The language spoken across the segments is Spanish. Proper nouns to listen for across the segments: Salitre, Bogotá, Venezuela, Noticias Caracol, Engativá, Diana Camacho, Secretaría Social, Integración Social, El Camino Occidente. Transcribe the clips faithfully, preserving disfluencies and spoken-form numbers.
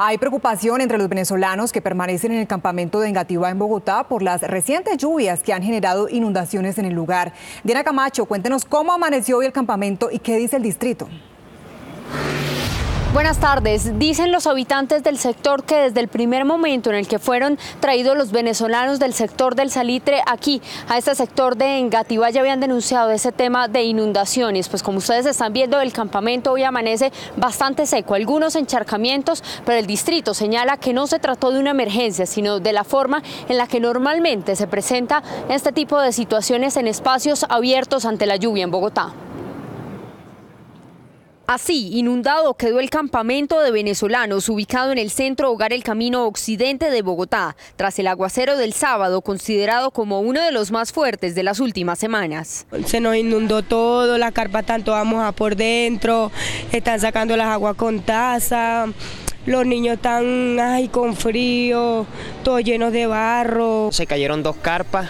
Hay preocupación entre los venezolanos que permanecen en el campamento de Engativá en Bogotá por las recientes lluvias que han generado inundaciones en el lugar. Diana Camacho, cuéntenos cómo amaneció hoy el campamento y qué dice el distrito. Buenas tardes. Dicen los habitantes del sector que desde el primer momento en el que fueron traídos los venezolanos del sector del Salitre aquí a este sector de Engativá ya habían denunciado ese tema de inundaciones. Pues como ustedes están viendo, el campamento hoy amanece bastante seco, algunos encharcamientos, pero el distrito señala que no se trató de una emergencia, sino de la forma en la que normalmente se presenta este tipo de situaciones en espacios abiertos ante la lluvia en Bogotá. Así, inundado quedó el campamento de venezolanos ubicado en el centro hogar El Camino Occidente de Bogotá, tras el aguacero del sábado, considerado como uno de los más fuertes de las últimas semanas. Se nos inundó todo, las carpas están todas mojadas por dentro, están sacando las aguas con taza, los niños están ay, con frío, todos llenos de barro. Se cayeron dos carpas.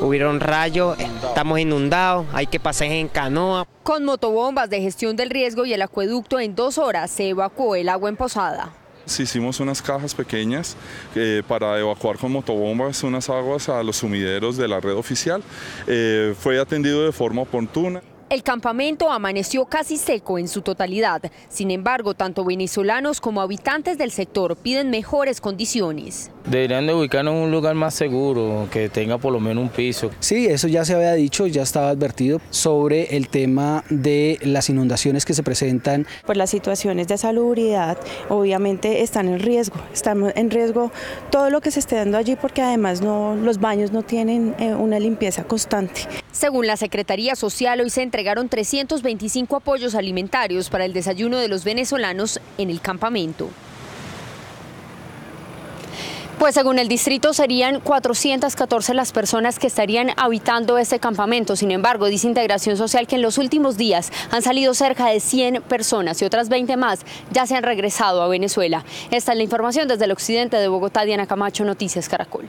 Hubieron rayos, estamos inundados, hay que pasar en canoa. Con motobombas de gestión del riesgo y el acueducto en dos horas se evacuó el agua en Posada. Hicimos unas cajas pequeñas eh, para evacuar con motobombas unas aguas a los sumideros de la red oficial. Eh, fue atendido de forma oportuna. El campamento amaneció casi seco en su totalidad. Sin embargo, tanto venezolanos como habitantes del sector piden mejores condiciones. Deberían de ubicarnos en un lugar más seguro, que tenga por lo menos un piso. Sí, eso ya se había dicho, ya estaba advertido sobre el tema de las inundaciones que se presentan. Pues las situaciones de salubridad obviamente están en riesgo. Están en riesgo todo lo que se esté dando allí porque además no, los baños no tienen eh, una limpieza constante. Según la Secretaría Social, hoy se entregaron trescientos veinticinco apoyos alimentarios para el desayuno de los venezolanos en el campamento. Pues según el distrito serían cuatrocientas catorce las personas que estarían habitando este campamento. Sin embargo, dice Integración Social que en los últimos días han salido cerca de cien personas y otras veinte más ya se han regresado a Venezuela. Esta es la información desde el occidente de Bogotá. Diana Camacho, Noticias Caracol.